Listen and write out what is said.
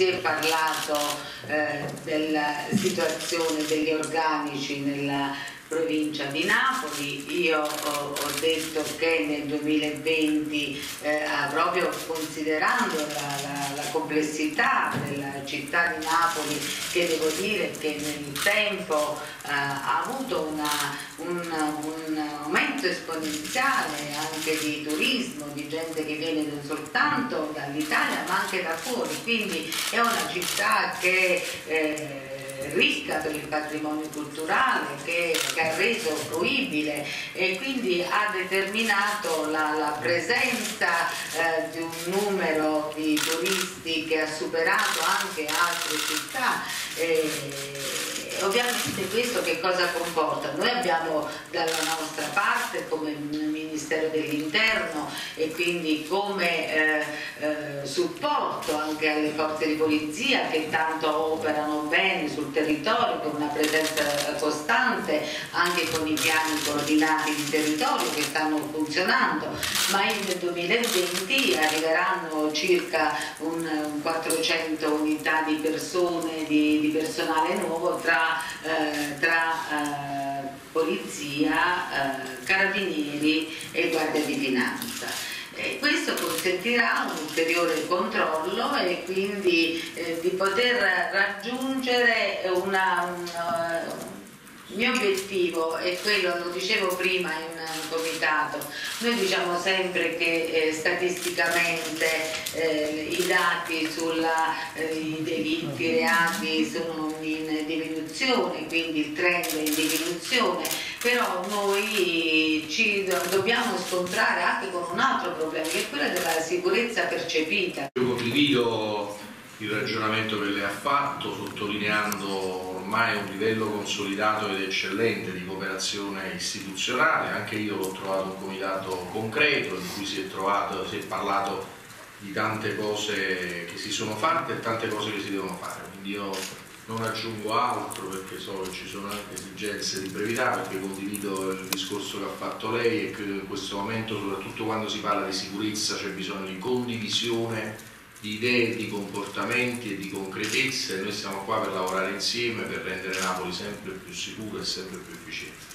si è parlato della situazione degli organici nella provincia di Napoli. Io ho detto che nel 2020, proprio considerando la complessità della città di Napoli, che devo dire che nel tempo ha avuto un aumento esponenziale anche di turismo, di gente che viene non soltanto dall'Italia ma anche da fuori, quindi è una città che ricca per il patrimonio culturale, che ha reso fruibile e quindi ha determinato la presenza di un numero di turisti che ha superato anche altre città. Ovviamente questo che cosa comporta? Noi abbiamo dalla nostra parte, come Ministero dell'Interno e quindi come supporto anche alle forze di polizia che tanto operano bene sul territorio, con una presenza costante, anche con i piani coordinati di territorio che stanno funzionando, ma nel 2020 arriveranno circa 400 unità di persone, di personale nuovo tra polizia, carabinieri e guardia di finanza. Questo consentirà un ulteriore controllo e quindi di poter raggiungere il mio obiettivo è quello, lo dicevo prima in comitato, noi diciamo sempre che statisticamente i dati sui delitti, i reati sono in diminuzione, quindi il trend è in diminuzione, però noi ci dobbiamo scontrare anche con un altro problema che è quello della sicurezza percepita. Io condivido il ragionamento che lei ha fatto, sottolineando ormai un livello consolidato ed eccellente di cooperazione istituzionale. Anche io l'ho trovato un comitato concreto in cui si è parlato di tante cose che si sono fatte e tante cose che si devono fare, quindi io non aggiungo altro perché so che ci sono anche esigenze di brevità, perché condivido il discorso che ha fatto lei e credo che in questo momento, soprattutto quando si parla di sicurezza, c'è bisogno di condivisione di idee, di comportamenti e di concretezza, e noi siamo qua per lavorare insieme per rendere Napoli sempre più sicura e sempre più efficiente.